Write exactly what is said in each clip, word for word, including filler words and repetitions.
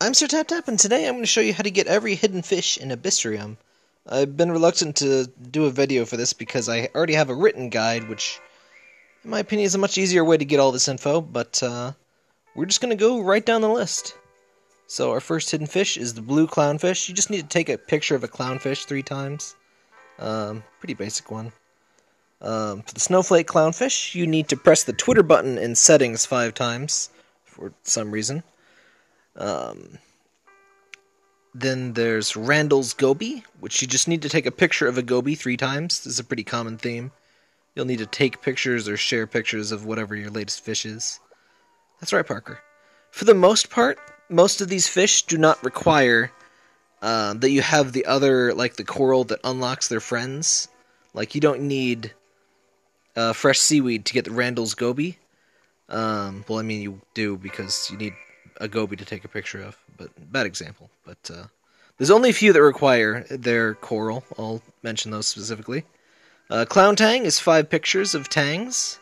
I'm SirTapTap, and today I'm going to show you how to get every hidden fish in Abyssrium. I've been reluctant to do a video for this because I already have a written guide, which, in my opinion, is a much easier way to get all this info, but uh, we're just going to go right down the list. So our first hidden fish is the blue clownfish. You just need to take a picture of a clownfish three times. Um, pretty basic one. Um, for the snowflake clownfish, you need to press the Twitter button in settings five times, for some reason. Um, then there's Randall's goby, which you just need to take a picture of a goby three times. This is a pretty common theme. You'll need to take pictures or share pictures of whatever your latest fish is. That's right, Parker. For the most part, most of these fish do not require uh, that you have the other, like the coral that unlocks their friends. Like, you don't need uh, fresh seaweed to get the Randall's goby. Um, well, I mean, you do because you need a goby to take a picture of, but bad example. But uh, there's only a few that require their coral. I'll mention those specifically. Uh, Clown Tang is five pictures of tangs.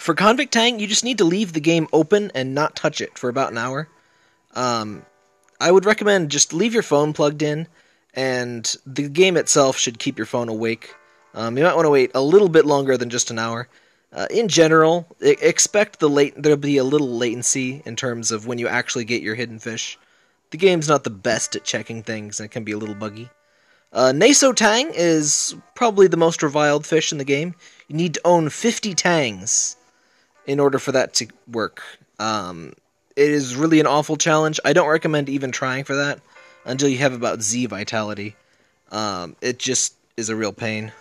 For Convict Tang, you just need to leave the game open and not touch it for about an hour. Um, I would recommend just leave your phone plugged in, and the game itself should keep your phone awake. Um, you might want to wait a little bit longer than just an hour. Uh, in general, expect the late there'll be a little latency in terms of when you actually get your hidden fish. The game's not the best at checking things, and it can be a little buggy. Uh, Naso Tang is probably the most reviled fish in the game. You need to own fifty tangs in order for that to work. Um, it is really an awful challenge. I don't recommend even trying for that until you have about Z vitality. Um, it just is a real pain.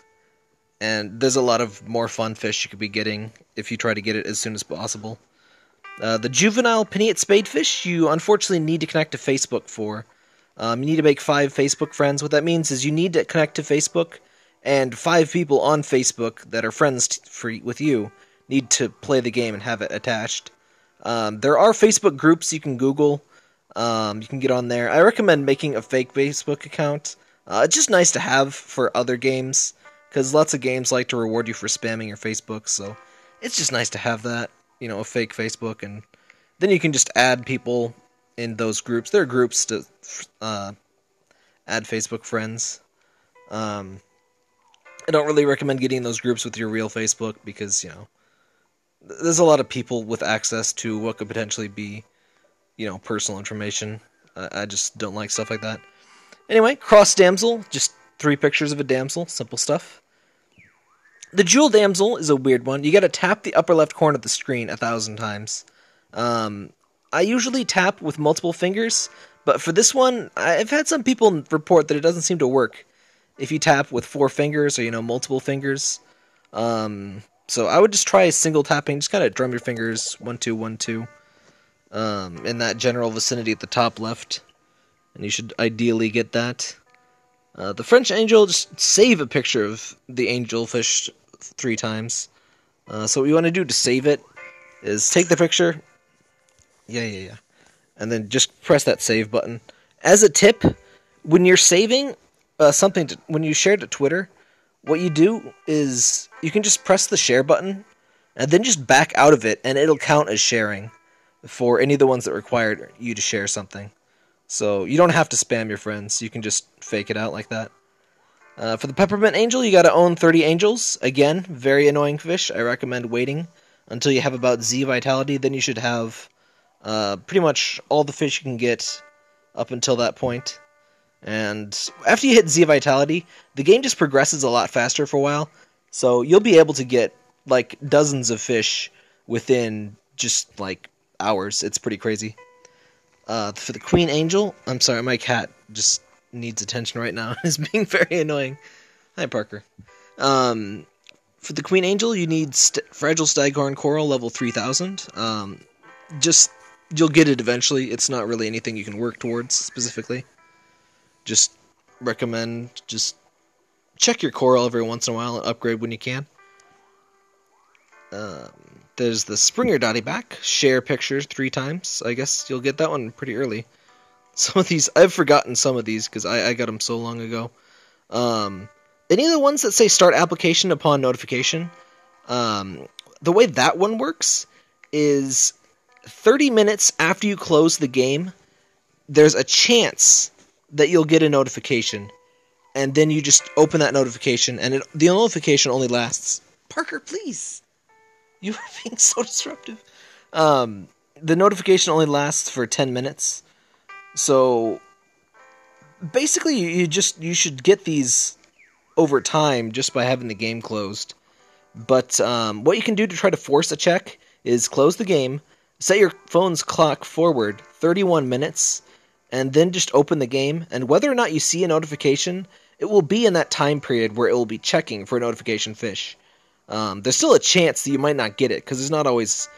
And there's a lot of more fun fish you could be getting if you try to get it as soon as possible. Uh, the juvenile Piglet Squid spadefish, you unfortunately need to connect to Facebook for. Um, you need to make five Facebook friends. What that means is you need to connect to Facebook, and five people on Facebook that are friends t free with you need to play the game and have it attached. Um, there are Facebook groups you can Google. Um, you can get on there. I recommend making a fake Facebook account. Uh, it's just nice to have for other games, because lots of games like to reward you for spamming your Facebook, so it's just nice to have that, you know, a fake Facebook, and then you can just add people in those groups. There are groups to uh, add Facebook friends. Um, I don't really recommend getting those groups with your real Facebook, because, you know, there's a lot of people with access to what could potentially be, you know, personal information. Uh, I just don't like stuff like that. Anyway, Cross Damsel, just three pictures of a damsel, simple stuff. The Jewel Damsel is a weird one. You gotta tap the upper left corner of the screen a thousand times. Um, I usually tap with multiple fingers, but for this one, I've had some people report that it doesn't seem to work if you tap with four fingers or, you know, multiple fingers. Um, so I would just try single tapping. Just kind of drum your fingers, one, two, one, two, um, in that general vicinity at the top left, and you should ideally get that. Uh, the French Angel, just save a picture of the angelfish three times. Uh, so what you want to do to save it is take the picture, yeah, yeah, yeah, and then just press that save button. As a tip, when you're saving uh, something, to, when you share to Twitter, what you do is you can just press the share button, and then just back out of it, and it'll count as sharing for any of the ones that required you to share something. So you don't have to spam your friends. You can just fake it out like that. Uh, for the Peppermint Angel, you gotta own thirty angels. Again, very annoying fish. I recommend waiting until you have about Z vitality. Then you should have uh, pretty much all the fish you can get up until that point. And after you hit Z vitality, the game just progresses a lot faster for a while. So you'll be able to get like dozens of fish within just like hours. It's pretty crazy. Uh, for the Queen Angel, I'm sorry, my cat just needs attention right now. It's being very annoying. Hi, Parker. Um, for the Queen Angel, you need st Fragile Staghorn Coral, level three thousand. Um, just, you'll get it eventually. It's not really anything you can work towards, specifically. Just recommend, just check your coral every once in a while and upgrade when you can. Um... There's the Springer Dottieback. Share pictures three times. I guess you'll get that one pretty early. Some of these, I've forgotten some of these because I, I got them so long ago. Um, any of the ones that say start application upon notification, um, the way that one works is thirty minutes after you close the game, there's a chance that you'll get a notification. And then you just open that notification, and it, the notification only lasts... Parker, please! You are being so disruptive. Um, the notification only lasts for ten minutes. So, basically, you, you just you should get these over time just by having the game closed. But um, what you can do to try to force a check is close the game, set your phone's clock forward thirty-one minutes, and then just open the game. And whether or not you see a notification, it will be in that time period where it will be checking for a notification fish. Um, there's still a chance that you might not get it, because it's not always,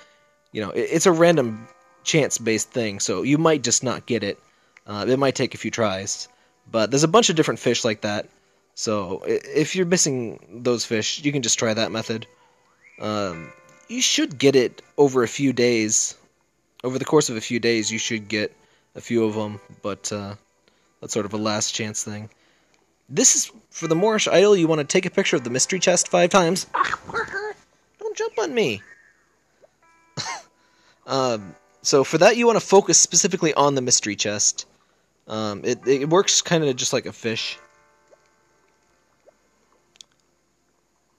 you know, it, it's a random chance-based thing, so you might just not get it. Uh, it might take a few tries. But there's a bunch of different fish like that, so if you're missing those fish, you can just try that method. Um, you should get it over a few days. Over the course of a few days, you should get a few of them, but uh, that's sort of a last chance thing. This is for the Moorish idol. You want to take a picture of the mystery chest five times. Ah, Parker! Don't jump on me! um, so for that, you want to focus specifically on the mystery chest. Um, it, it works kind of just like a fish.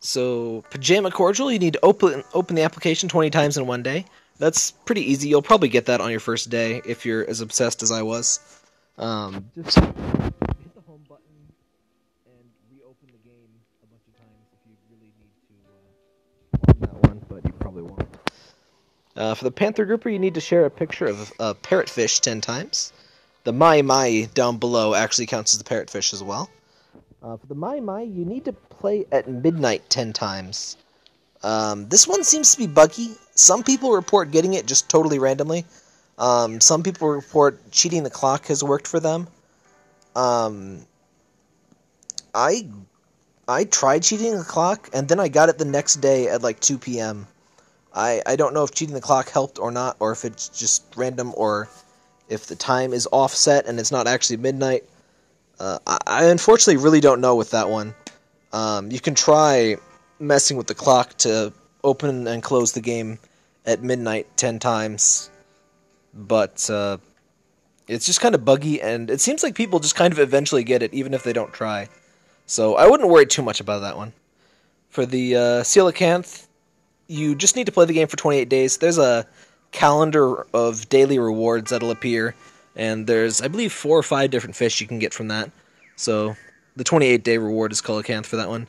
So, Pajama Cordial, you need to open, open the application twenty times in one day. That's pretty easy. You'll probably get that on your first day if you're as obsessed as I was. Um, just... Uh, for the Panther Grouper, you need to share a picture of a uh, parrotfish ten times. The Mai Mai down below actually counts as the parrotfish as well. Uh, for the Mai Mai, you need to play at midnight ten times. Um, this one seems to be buggy. Some people report getting it just totally randomly. Um, some people report cheating the clock has worked for them. Um, I, I tried cheating the clock, and then I got it the next day at like two p m I, I don't know if cheating the clock helped or not, or if it's just random, or if the time is offset and it's not actually midnight. Uh, I, I unfortunately really don't know with that one. Um, you can try messing with the clock to open and close the game at midnight ten times, but uh, it's just kind of buggy, and it seems like people just kind of eventually get it, even if they don't try. So I wouldn't worry too much about that one. For the uh, Coelacanth, you just need to play the game for twenty-eight days. There's a calendar of daily rewards that'll appear, and there's, I believe, four or five different fish you can get from that. So the twenty-eight day reward is Coelacanth for that one.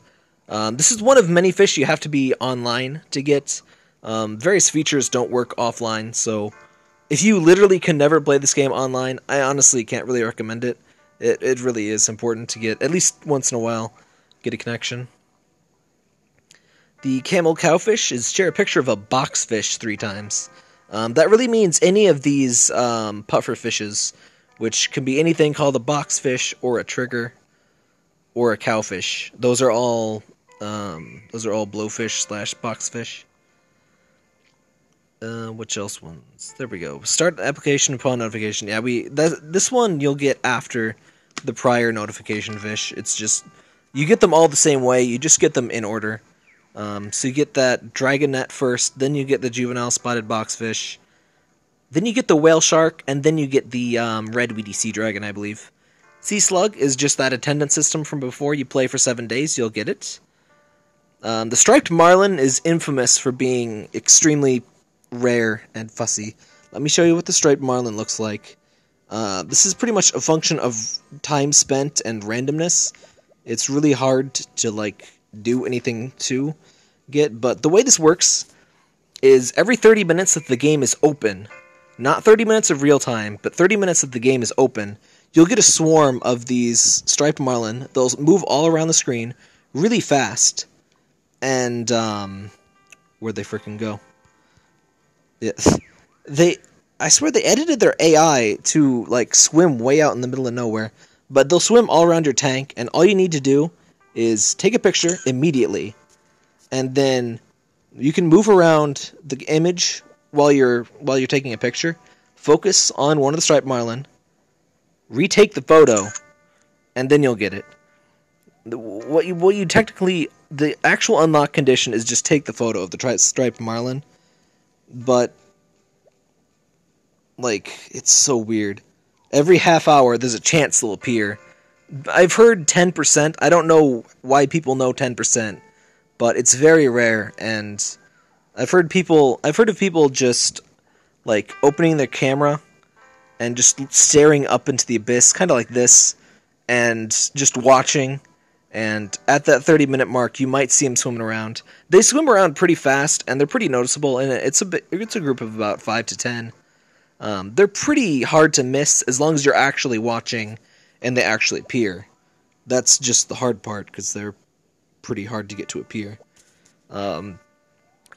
Um, this is one of many fish you have to be online to get. Um, various features don't work offline, so if you literally can never play this game online, I honestly can't really recommend it. It, it really is important to get, at least once in a while, get a connection. The camel cowfish is share a picture of a boxfish three times. Um, that really means any of these um, puffer fishes, which can be anything called a boxfish or a trigger or a cowfish. Those are all um, those are all blowfish slash boxfish. Uh, which else ones? There we go. Start application upon notification. Yeah, we that, this one you'll get after the prior notification fish. It's just you get them all the same way. You just get them in order. Um, so you get that dragonette first, then you get the juvenile spotted boxfish, then you get the whale shark, and then you get the um, red weedy sea dragon, I believe. Sea slug is just that attendance system from before. You play for seven days, you'll get it. Um, the striped marlin is infamous for being extremely rare and fussy. Let me show you what the striped marlin looks like. Uh, this is pretty much a function of time spent and randomness. It's really hard to, like, do anything to get, but the way this works is every thirty minutes that the game is open, not thirty minutes of real time, but thirty minutes that the game is open, you'll get a swarm of these striped marlin. They'll move all around the screen really fast, and um, where'd they freaking go? Yes, they, I swear they edited their A I to like swim way out in the middle of nowhere, but they'll swim all around your tank, and all you need to do is take a picture immediately, and then you can move around the image while you're while you're taking a picture, focus on one of the striped marlin, retake the photo, and then you'll get it. What you, what you technically, the actual unlock condition is just take the photo of the tri striped marlin, but Like, it's so weird. Every half hour, there's a chance they'll appear. I've heard ten percent. I don't know why people know ten percent, but it's very rare, and I've heard people, I've heard of people just, like, opening their camera and just staring up into the abyss, kind of like this, and just watching, and at that thirty-minute mark, you might see them swimming around. They swim around pretty fast, and they're pretty noticeable, and it's a, bit, it's a group of about five to ten. Um, they're pretty hard to miss as long as you're actually watching and they actually appear. That's just the hard part, because they're pretty hard to get to appear. Um,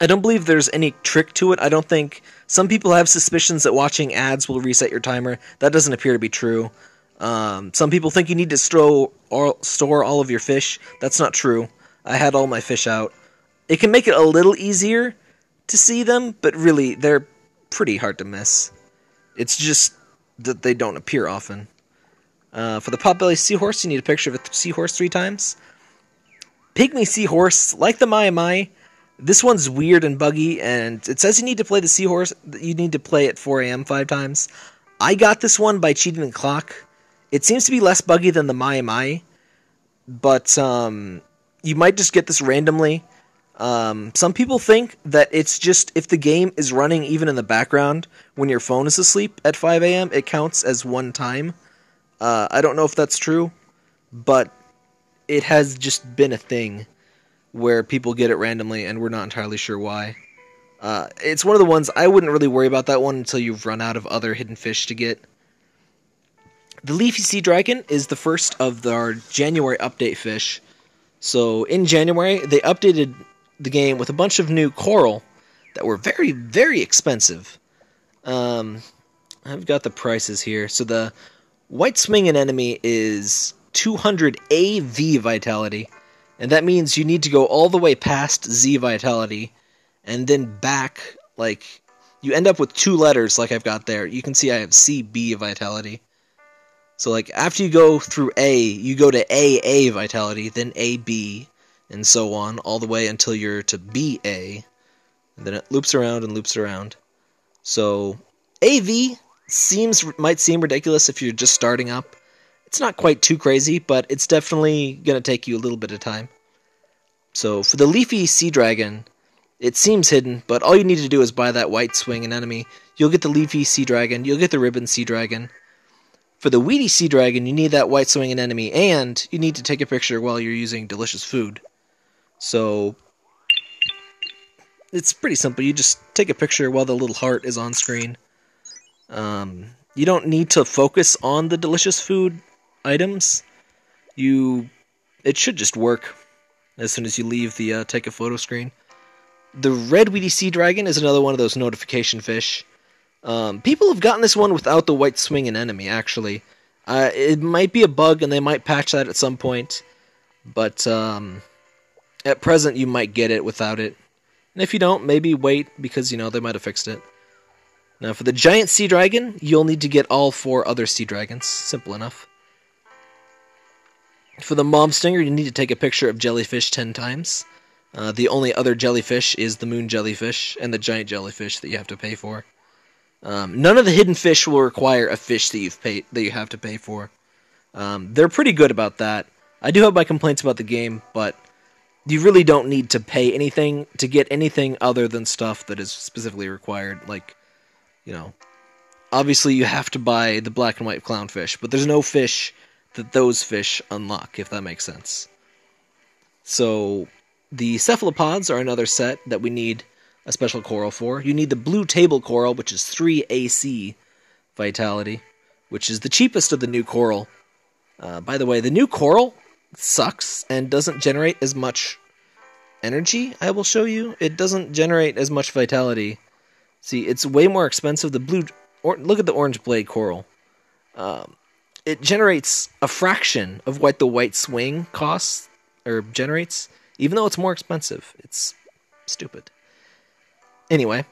I don't believe there's any trick to it. I don't think... Some people have suspicions that watching ads will reset your timer. That doesn't appear to be true. Um, some people think you need to store all, store all of your fish. That's not true. I had all my fish out. It can make it a little easier to see them, but really, they're pretty hard to miss. It's just that they don't appear often. Uh, for the potbelly seahorse, you need a picture of a th seahorse three times. Pygmy seahorse, like the Mai Mai, this one's weird and buggy, and it says you need to play the seahorse. You need to play at four A M five times. I got this one by cheating the clock. It seems to be less buggy than the Mai Mai, but um, you might just get this randomly. Um, some people think that it's just if the game is running even in the background when your phone is asleep at five A M, it counts as one time. Uh, I don't know if that's true, but it has just been a thing where people get it randomly, and we're not entirely sure why. Uh, it's one of the ones, I wouldn't really worry about that one until you've run out of other hidden fish to get. The Leafy Sea Dragon is the first of our January update fish. So in January, they updated the game with a bunch of new coral that were very, very expensive. Um, I've got the prices here. So the White Swing Anemone is two hundred A V vitality, and that means you need to go all the way past Z vitality, and then back, like, you end up with two letters like I've got there. You can see I have C B vitality. So, like, after you go through A, you go to A A vitality, then A B, and so on, all the way until you're to B A, and then it loops around and loops around. So, A V... Seems might seem ridiculous if you're just starting up. It's not quite too crazy, but it's definitely going to take you a little bit of time. So for the Leafy Sea Dragon, it seems hidden, but all you need to do is buy that White Swing Anemone. You'll get the Leafy Sea Dragon, you'll get the Ribbon Sea Dragon. For the Weedy Sea Dragon, you need that White Swing Anemone, and you need to take a picture while you're using delicious food. So it's pretty simple. You just take a picture while the little heart is on screen. Um, you don't need to focus on the delicious food items. You, it should just work as soon as you leave the uh, take a photo screen. The Red Weedy Sea Dragon is another one of those notification fish. Um, people have gotten this one without the White Swing Anemone, actually. Uh, it might be a bug, and they might patch that at some point. But um, at present, you might get it without it. And if you don't, maybe wait, because, you know, they might have fixed it. Now, for the Giant Sea Dragon, you'll need to get all four other Sea Dragons. Simple enough. For the Mom Stinger, you need to take a picture of jellyfish ten times. Uh, the only other jellyfish is the Moon Jellyfish and the Giant Jellyfish that you have to pay for. Um, none of the hidden fish will require a fish that, you've paid, that you have to pay for. Um, they're pretty good about that. I do have my complaints about the game, but you really don't need to pay anything to get anything other than stuff that is specifically required, like... You know, obviously you have to buy the black and white clownfish, but there's no fish that those fish unlock, if that makes sense. So, the cephalopods are another set that we need a special coral for. You need the Blue Table Coral, which is three A C vitality, which is the cheapest of the new coral. Uh, by the way, the new coral sucks and doesn't generate as much energy, I will show you. It doesn't generate as much vitality. See, it's way more expensive. The blue, or, look at the Orange Blade Coral. Um, it generates a fraction of what the White Swing costs or generates, even though it's more expensive. It's stupid. Anyway,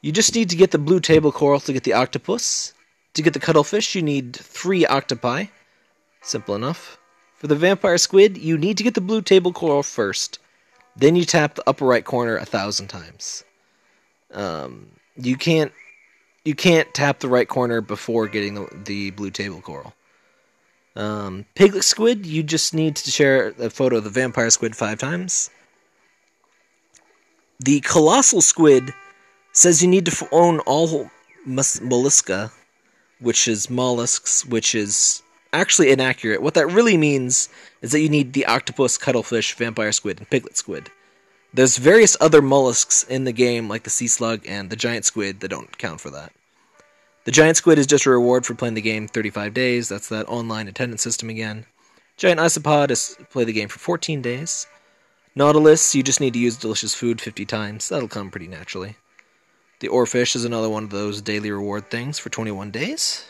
you just need to get the Blue Table Coral to get the octopus. To get the cuttlefish, you need three octopi. Simple enough. For the Vampire Squid, you need to get the Blue Table Coral first. Then you tap the upper right corner a thousand times. Um... You can't you can't tap the right corner before getting the, the blue table coral. Um, Piglet squid, you just need to share a photo of the vampire squid five times. The colossal squid says you need to own all mus- mollusca, which is mollusks, which is actually inaccurate. What that really means is that you need the octopus, cuttlefish, vampire squid, and piglet squid. There's various other mollusks in the game, like the sea slug and the giant squid, that don't count for that. The giant squid is just a reward for playing the game thirty-five days. That's that online attendance system again. Giant isopod is play the game for fourteen days. Nautilus, you just need to use delicious food fifty times. That'll come pretty naturally. The oarfish is another one of those daily reward things for twenty-one days.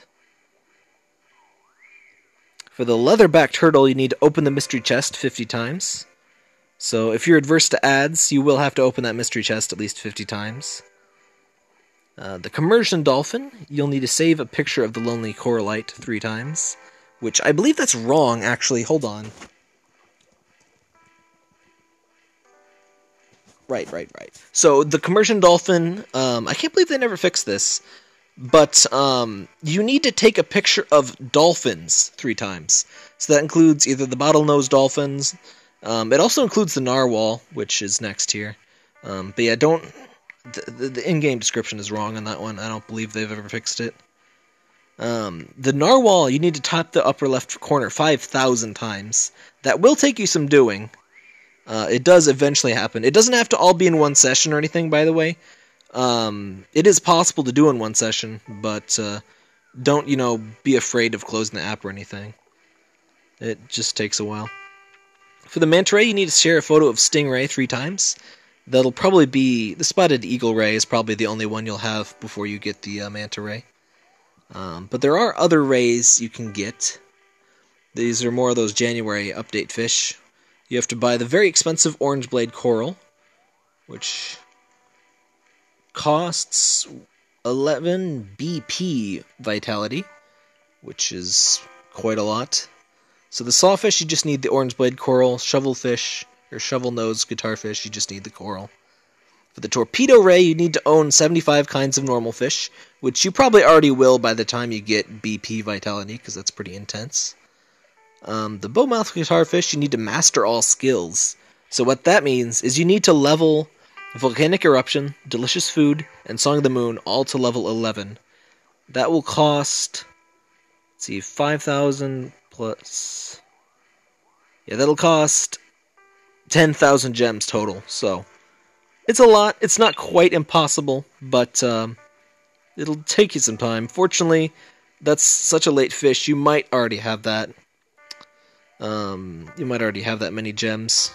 For the leatherback turtle, you need to open the mystery chest fifty times. So if you're adverse to ads, you will have to open that mystery chest at least fifty times. Uh, the Commerson Dolphin, you'll need to save a picture of the lonely corallite three times, which I believe that's wrong, actually. Hold on. Right, right, right. So the Commerson Dolphin, um, I can't believe they never fixed this, but um, you need to take a picture of dolphins three times. So that includes either the bottlenose dolphins. Um, it also includes the narwhal, which is next here. Um, but yeah, don't... The, the, the in-game description is wrong on that one. I don't believe they've ever fixed it. Um, the narwhal, you need to tap the upper left corner five thousand times. That will take you some doing. Uh, it does eventually happen. It doesn't have to all be in one session or anything, by the way. Um, it is possible to do in one session, but uh, don't, you know, be afraid of closing the app or anything. It just takes a while. For the manta ray, you need to share a photo of stingray three times. That'll probably be... The spotted eagle ray is probably the only one you'll have before you get the uh, manta ray. Um, but there are other rays you can get. These are more of those January update fish. You have to buy the very expensive Orange Blade Coral, which costs eleven B P vitality, which is quite a lot. So the sawfish, you just need the orange blade coral. Shovelfish, or shovel-nosed guitarfish, you just need the coral. For the torpedo ray, you need to own seventy-five kinds of normal fish, which you probably already will by the time you get B P vitality, because that's pretty intense. Um, the bowmouth guitarfish, you need to master all skills. So what that means is you need to level Volcanic Eruption, Delicious Food, and Song of the Moon, all to level eleven. That will cost... Let's see, five thousand... Plus, yeah, that'll cost ten thousand gems total, so it's a lot. It's not quite impossible, but um, it'll take you some time. Fortunately, that's such a late fish, you might already have that. Um, you might already have that many gems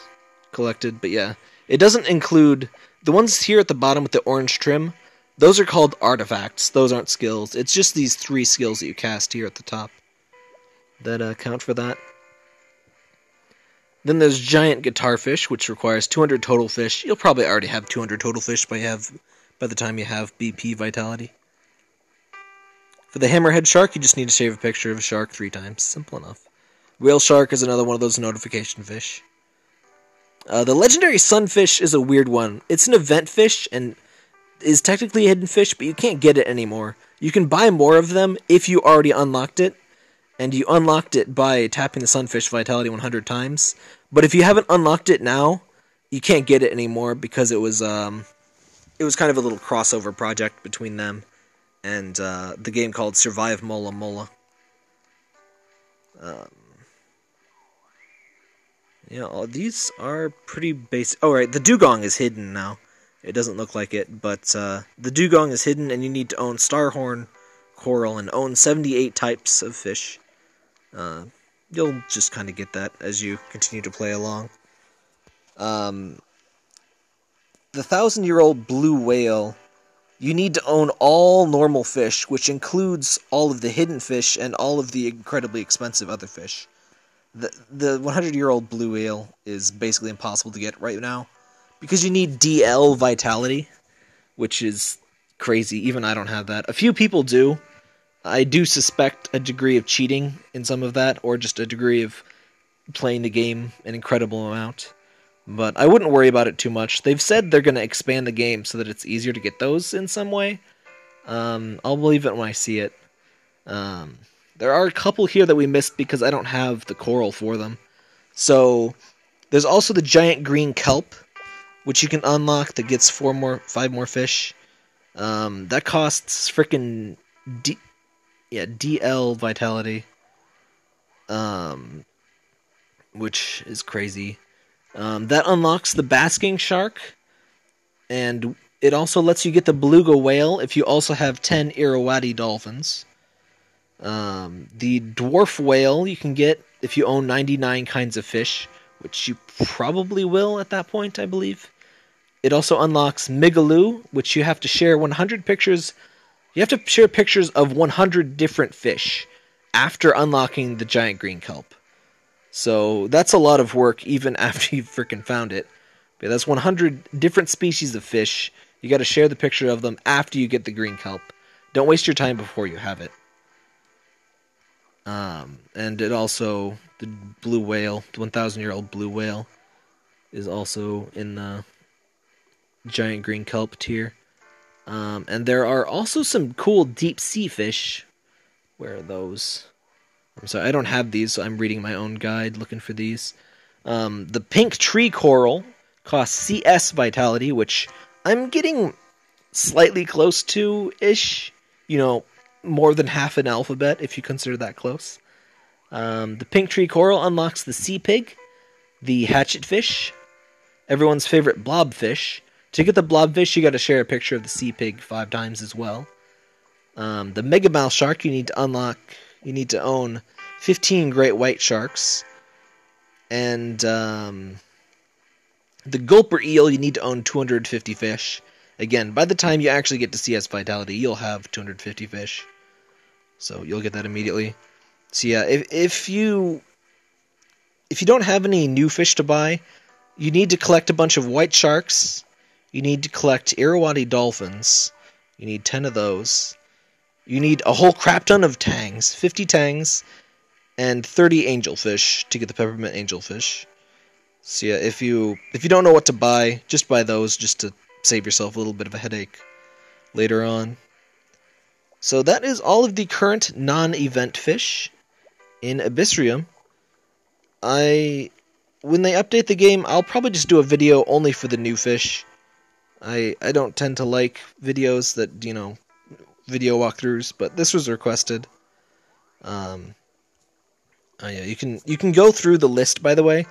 collected, but yeah. It doesn't include, the ones here at the bottom with the orange trim, those are called artifacts. Those aren't skills. It's just these three skills that you cast here at the top that uh, count for that. Then there's giant guitarfish, which requires two hundred total fish. You'll probably already have two hundred total fish by have by the time you have B P vitality. For the hammerhead shark, you just need to shave a picture of a shark three times. Simple enough. Whale shark is another one of those notification fish. Uh, the legendary sunfish is a weird one. It's an event fish and is technically a hidden fish, but you can't get it anymore. You can buy more of them if you already unlocked it. And you unlocked it by tapping the sunfish vitality one hundred times. But if you haven't unlocked it now, you can't get it anymore because it was um, it was kind of a little crossover project between them and uh, the game called Survive Mola Mola. Um, yeah, all these are pretty basic. Oh, right, the dugong is hidden now. It doesn't look like it, but uh, the dugong is hidden, and you need to own starhorn coral and own seventy-eight types of fish. Uh, you'll just kind of get that as you continue to play along. Um, the thousand-year-old blue whale, you need to own all normal fish, which includes all of the hidden fish and all of the incredibly expensive other fish. The the hundred-year-old blue whale is basically impossible to get right now because you need D L vitality, which is crazy. Even I don't have that. A few people do. I do suspect a degree of cheating in some of that, or just a degree of playing the game an incredible amount. But I wouldn't worry about it too much. They've said they're going to expand the game so that it's easier to get those in some way. Um, I'll believe it when I see it. Um, there are a couple here that we missed because I don't have the coral for them. So there's also the giant green kelp, which you can unlock that gets four more, five more fish. Um, that costs frickin' D, yeah, D L vitality, um, which is crazy. Um, that unlocks the basking shark, and it also lets you get the beluga whale if you also have ten Irrawaddy dolphins. Um, the dwarf whale you can get if you own ninety-nine kinds of fish, which you probably will at that point, I believe. It also unlocks Migaloo, which you have to share one hundred pictures. You have to share pictures of one hundred different fish after unlocking the giant green kelp. So that's a lot of work even after you've freaking found it. But that's one hundred different species of fish. You got to share the picture of them after you get the green kelp. Don't waste your time before you have it. Um, and it also, the blue whale, the one thousand year old blue whale, is also in the giant green kelp tier. Um, and there are also some cool deep sea fish. Where are those? I'm sorry, I don't have these, so I'm reading my own guide looking for these. Um, the pink tree coral costs C S vitality, which I'm getting slightly close to-ish. You know, more than half an alphabet, if you consider that close. Um, the pink tree coral unlocks the sea pig, the hatchet fish, everyone's favorite blobfish. To get the blobfish, you got to share a picture of the sea pig five times as well. Um, the megamouth shark, you need to unlock. You need to own fifteen great white sharks, and um, the gulper eel, you need to own two hundred fifty fish. Again, by the time you actually get to C S vitality, you'll have two hundred fifty fish, so you'll get that immediately. So yeah, if if you if you don't have any new fish to buy, you need to collect a bunch of white sharks. You need to collect Irrawaddy dolphins. You need ten of those. You need a whole crap ton of tangs, fifty tangs, and thirty angelfish to get the peppermint angelfish. So yeah, if you if you don't know what to buy, just buy those just to save yourself a little bit of a headache later on. So that is all of the current non-event fish in Abyssrium. I when they update the game, I'll probably just do a video only for the new fish. I I don't tend to like videos that, you know, video walkthroughs, but this was requested. Um, oh yeah, you can you can go through the list, by the way,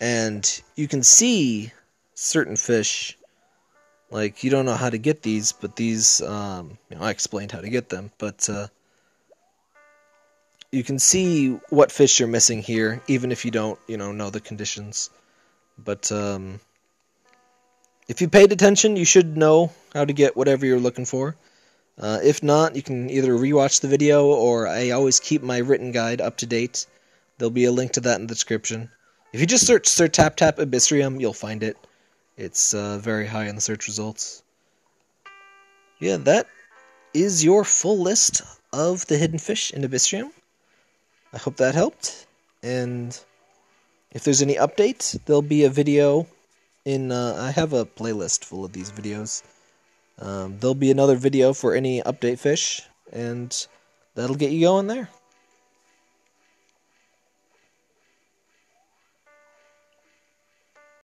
and you can see certain fish. Like, you don't know how to get these, but these, um, you know, I explained how to get them, but uh, you can see what fish you're missing here, even if you don't, you know, know the conditions. But um, if you paid attention, you should know how to get whatever you're looking for. Uh, if not, you can either rewatch the video, or I always keep my written guide up to date. There'll be a link to that in the description. If you just search SirTapTap Abyssrium, you'll find it. It's uh, very high in the search results. Yeah, that is your full list of the hidden fish in Abyssrium. I hope that helped. And if there's any update, there'll be a video in... Uh, I have a playlist full of these videos. Um, there'll be another video for any update fish, and that'll get you going there.